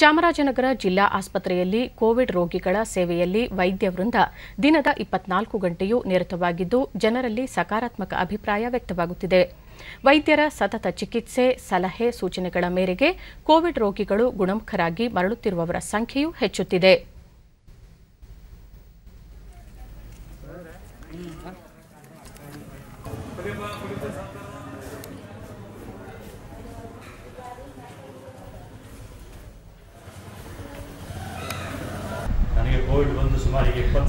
ಚಾಮರಾಜನಗರ ಜಿಲ್ಲಾ ಆಸ್ಪತ್ರೆಯಲ್ಲಿ ಕೋವಿಡ್ ರೋಗಿಗಳ ಸೇವೆಯಲ್ಲಿ ವೈದ್ಯ ವೃಂದ ದಿನದ 24 ಗಂಟೆಯೂ ನಿರತವಾಗಿದ್ದು ಜನರಲ್ಲಿ ಸಕಾರಾತ್ಮಕ ಅಭಿಪ್ರಾಯ ವ್ಯಕ್ತವಾಗುತ್ತಿದೆ. ವೈದ್ಯರ ಸತತ ಚಿಕಿತ್ಸೆ, ಸಲಹೆ, ಸೂಚನೆಗಳ ಮೇರೆಗೆ ಕೋವಿಡ್ ರೋಗಿಗಳು ಗುಣಮುಖರಾಗಿ ಮರಳುತ್ತಿರುವವರ ಸಂಖ್ಯೆಯೂ ಹೆಚ್ಚುತ್ತಿದೆ.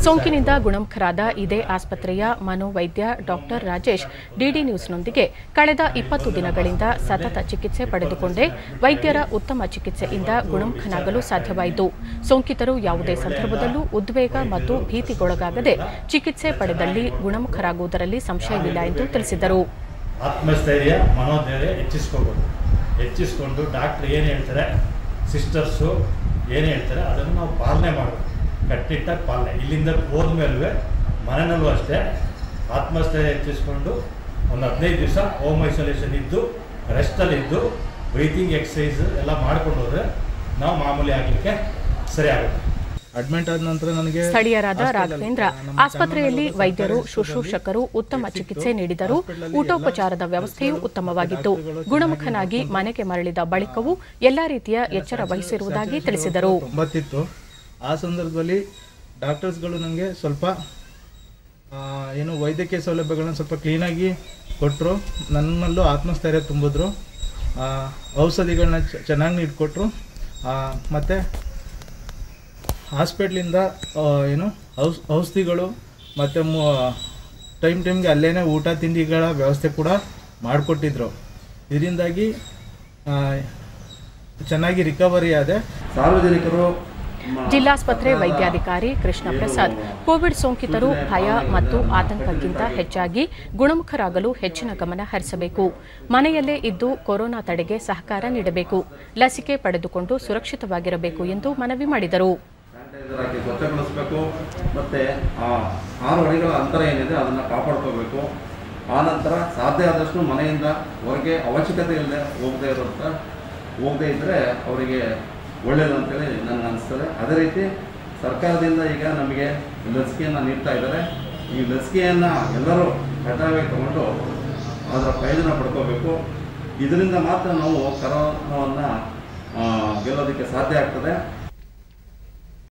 ಸೋಂಕಿನಿಂದ ಗುಣಮುಖರಾದ ಇದೇ ಆಸ್ಪತ್ರೆಯ ಮನೋವೈದ್ಯ ಡಾಕ್ಟರ್ ರಾಜೇಶ್ ಡಿಡಿ ನ್ಯೂಸ್ನೊಂದಿಗೆ ಕಳೆದ 20 ದಿನಗಳಿಂದ ಸತತ ಚಿಕಿತ್ಸೆ ಪಡೆದುಕೊಂಡೆ. ವೈದ್ಯರ ಉತ್ತಮ ಚಿಕಿತ್ಸೆಯಿಂದ ಗುಣಮುಖನಾಗಲು ಸಾಧ್ಯವಾಯಿತು. ಸೋಂಕಿತರು ಯಾವುದೇ ಸಂದರ್ಭದಲ್ಲೂ ಉದ್ವೇಗ ಮತ್ತು ಭೀತಿಗೊಳಗಾಗದೆ ಚಿಕಿತ್ಸೆ ಪಡೆದಲ್ಲಿ ಗುಣಮುಖರಾಗುವುದರಲ್ಲಿ ಸಂಶಯವಿಲ್ಲ ಎಂದು ತಿಳಿಸಿದರು. ಆತ್ಮಸ್ಥೈರ್ಯ, ಮನೋಧೈರ್ಯ ಹೆಚ್ಚಿಸಿಕೊಂಡು ಡಾಕ್ಟರ್ ಏನು ಹೇಳ್ತಾರೆ, ಸಿಸ್ಟರ್ಸು ಏನು ಹೇಳ್ತಾರೆ ಅದನ್ನು ನಾವು ಪಾಲನೆ ಮಾಡಬೇಕು. ಕಟ್ಟಿಟ್ಟಾಗಿ ಪಾಲನೆ. ಇಲ್ಲಿಂದ ಹೋದ್ಮೇಲೆ ಮನೆಯಲ್ಲೂ ಅಷ್ಟೇ ಆತ್ಮಸ್ಥೈರ್ಯ ಹೆಚ್ಚಿಸಿಕೊಂಡು ಒಂದು 15 ದಿವಸ ಹೋಮ್ ಐಸೋಲೇಷನ್ ಇದ್ದು ರೆಸ್ಟಲ್ಲಿದ್ದು ಬ್ರೀತಿಂಗ್ ಎಕ್ಸಸೈಸ್ ಎಲ್ಲ ಮಾಡ್ಕೊಂಡು ಹೋದರೆ ನಾವು ಮಾಮೂಲಿ ಆಗಲಿಕ್ಕೆ ಸರಿ ಆಗುತ್ತೆ. ಸ್ಥಳೀಯರಾದ ರಾಘವೇಂದ್ರ ಆಸ್ಪತ್ರೆಯಲ್ಲಿ ವೈದ್ಯರು, ಶುಶ್ರೂಷಕರು ಉತ್ತಮ ಚಿಕಿತ್ಸೆ ನೀಡಿದರು. ಊಟೋಪಚಾರದ ವ್ಯವಸ್ಥೆಯೂ ಉತ್ತಮವಾಗಿತ್ತು. ಗುಣಮುಖನಾಗಿ ಮನೆಗೆ ಮರಳಿದ ಬಳಿಕವೂ ಎಲ್ಲ ರೀತಿಯ ಎಚ್ಚರ ವಹಿಸಿರುವುದಾಗಿ ತಿಳಿಸಿದರು. ಆ ಸಂದರ್ಭದಲ್ಲಿ ಡಾಕ್ಟರ್ಸ್ಗಳು ನನಗೆ ಸ್ವಲ್ಪ ಏನು ವೈದ್ಯಕೀಯ ಸೌಲಭ್ಯಗಳನ್ನು ಸ್ವಲ್ಪ ಕ್ಲೀನಾಗಿ ಕೊಟ್ಟರು. ನನ್ನಲ್ಲೂ ಆತ್ಮಸ್ಥೈರ್ಯ ತುಂಬಿದ್ರು. ಔಷಧಿಗಳನ್ನ ಚೆನ್ನಾಗಿ ನೀಡಿಕೊಟ್ರು. ಮತ್ತು ಹಾಸ್ಪಿಟ್ಲಿಂದ ಏನು ಔಷಧಿಗಳು ಮತ್ತು ಟೈಮ್ಗೆ ಅಲ್ಲೇ ಊಟ ತಿಂಡಿಗಳ ವ್ಯವಸ್ಥೆ ಕೂಡ ಮಾಡಿಕೊಟ್ಟಿದ್ರು. ಇದರಿಂದಾಗಿ ಚೆನ್ನಾಗಿ ರಿಕವರಿ ಆದೆ. ಸಾರ್ವಜನಿಕರು ಜಿಲ್ಲಾಸ್ಪತ್ರೆ ವೈದ್ಯಾಧಿಕಾರಿ ಕೃಷ್ಣ ಪ್ರಸಾದ್ ಕೋವಿಡ್ ಸೋಂಕಿತರು ಭಯ ಮತ್ತು ಆತಂಕಕ್ಕಿಂತ ಹೆಚ್ಚಾಗಿ ಗುಣಮುಖರಾಗಲು ಹೆಚ್ಚಿನ ಗಮನ ಹರಿಸಬೇಕು. ಮನೆಯಲ್ಲೇ ಇದ್ದು ಕೊರೋನಾ ತಡೆಗೆ ಸಹಕಾರ ನೀಡಬೇಕು. ಲಸಿಕೆ ಪಡೆದುಕೊಂಡು ಸುರಕ್ಷಿತವಾಗಿರಬೇಕು ಎಂದು ಮನವಿ ಮಾಡಿದರು. ಸ್ವಚ್ಛಗೊಳಿಸಬೇಕು ಮತ್ತು 6 ಅಡಿಗಳ ಅಂತರ ಏನಿದೆ ಅದನ್ನು ಕಾಪಾಡ್ಕೋಬೇಕು. ಆನಂತರ ಸಾಧ್ಯ ಆದಷ್ಟು ಮನೆಯಿಂದ ಹೊರಗೆ ಅವಶ್ಯಕತೆ ಇಲ್ಲದೆ ಹೋಗದೆ ಇದ್ದರೆ ಅವರಿಗೆ ಒಳ್ಳೆಯದು ಅಂತೇಳಿ ನನಗೆ ಅನಿಸ್ತದೆ. ಅದೇ ರೀತಿ ಸರ್ಕಾರದಿಂದ ಈಗ ನಮಗೆ ಲಸಿಕೆಯನ್ನು ನೀಡ್ತಾ ಇದ್ದಾರೆ. ಈ ಲಸಿಕೆಯನ್ನು ಎಲ್ಲರೂ ಕಡ್ಡಾಯವಾಗಿ ತಗೊಂಡು ಅದರ ಪ್ರಯೋಜನ ಪಡ್ಕೋಬೇಕು. ಇದರಿಂದ ಮಾತ್ರ ನಾವು ಕರೋನಾವನ್ನು ಗೆಲ್ಲೋದಕ್ಕೆ ಸಾಧ್ಯ ಆಗ್ತದೆ.